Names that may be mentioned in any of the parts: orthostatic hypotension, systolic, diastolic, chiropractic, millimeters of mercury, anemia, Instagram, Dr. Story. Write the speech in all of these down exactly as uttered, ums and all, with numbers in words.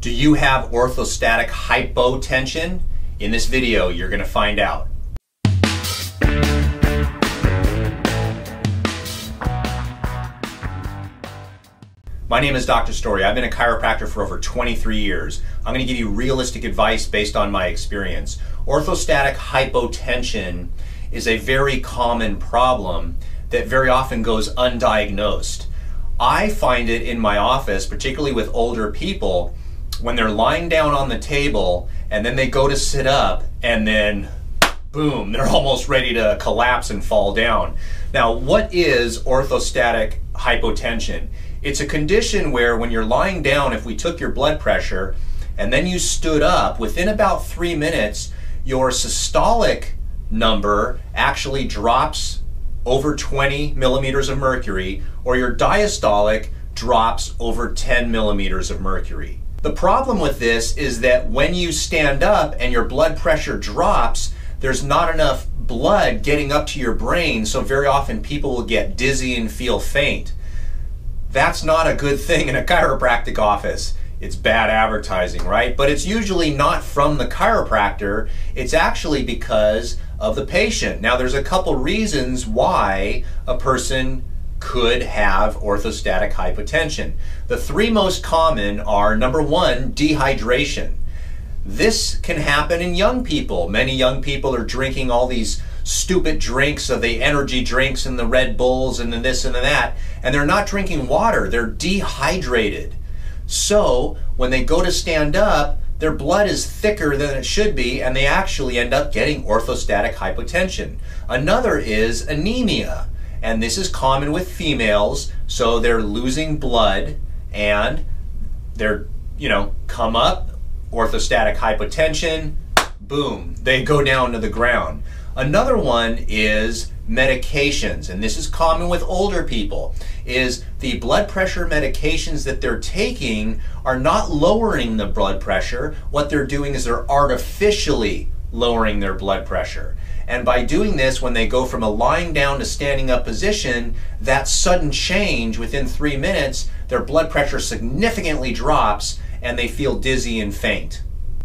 Do you have orthostatic hypotension? In this video, you're going to find out. My name is Doctor Story. I've been a chiropractor for over twenty-three years. I'm going to give you realistic advice based on my experience. Orthostatic hypotension is a very common problem that very often goes undiagnosed. I find it in my office, particularly with older people, when they're lying down on the table and then they go to sit up and then boom, they're almost ready to collapse and fall down. Now, what is orthostatic hypotension? It's a condition where when you're lying down, if we took your blood pressure and then you stood up, within about three minutes, your systolic number actually drops over twenty millimeters of mercury, or your diastolic drops over ten millimeters of mercury. The problem with this is that when you stand up and your blood pressure drops, there's not enough blood getting up to your brain, so very often people will get dizzy and feel faint. That's not a good thing in a chiropractic office. It's bad advertising, right? But it's usually not from the chiropractor. It's actually because of the patient. Now, there's a couple reasons why a person could have orthostatic hypotension. The three most common are, number one, dehydration. This can happen in young people. Many young people are drinking all these stupid drinks, so the energy drinks and the Red Bulls and the this and the that, and they're not drinking water, they're dehydrated. So when they go to stand up, their blood is thicker than it should be, and they actually end up getting orthostatic hypotension. Another is anemia, and this is common with females, so they're losing blood and they're, you know, come up, orthostatic hypotension, boom, they go down to the ground. Another one is medications, and this is common with older people, is the blood pressure medications that they're taking are not lowering the blood pressure. What they're doing is they're artificially lowering their blood pressure. And by doing this, when they go from a lying down to standing up position, that sudden change within three minutes, their blood pressure significantly drops and they feel dizzy and faint.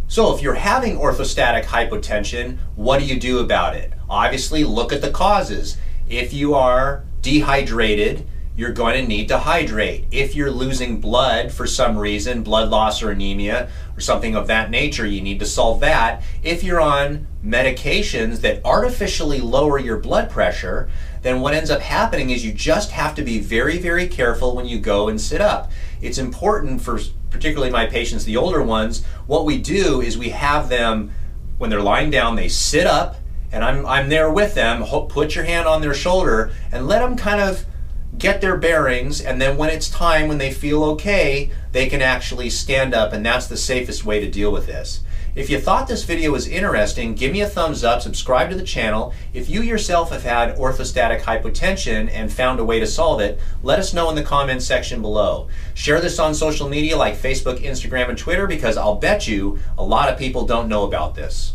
So if you're having orthostatic hypotension, what do you do about it? Obviously, look at the causes. If you are dehydrated, you're going to need to hydrate. If you're losing blood for some reason, blood loss or anemia or something of that nature, you need to solve that. If you're on medications that artificially lower your blood pressure, then what ends up happening is you just have to be very, very careful when you go and sit up. It's important for particularly my patients, the older ones, what we do is we have them, when they're lying down, they sit up, and I'm, I'm there with them, put your hand on their shoulder, and let them kind of get their bearings, and then when it's time, when they feel okay, they can actually stand up, and that's the safest way to deal with this. If you thought this video was interesting, give me a thumbs up, subscribe to the channel. If you yourself have had orthostatic hypotension and found a way to solve it, let us know in the comments section below. Share this on social media like Facebook, Instagram, and Twitter, because I'll bet you a lot of people don't know about this.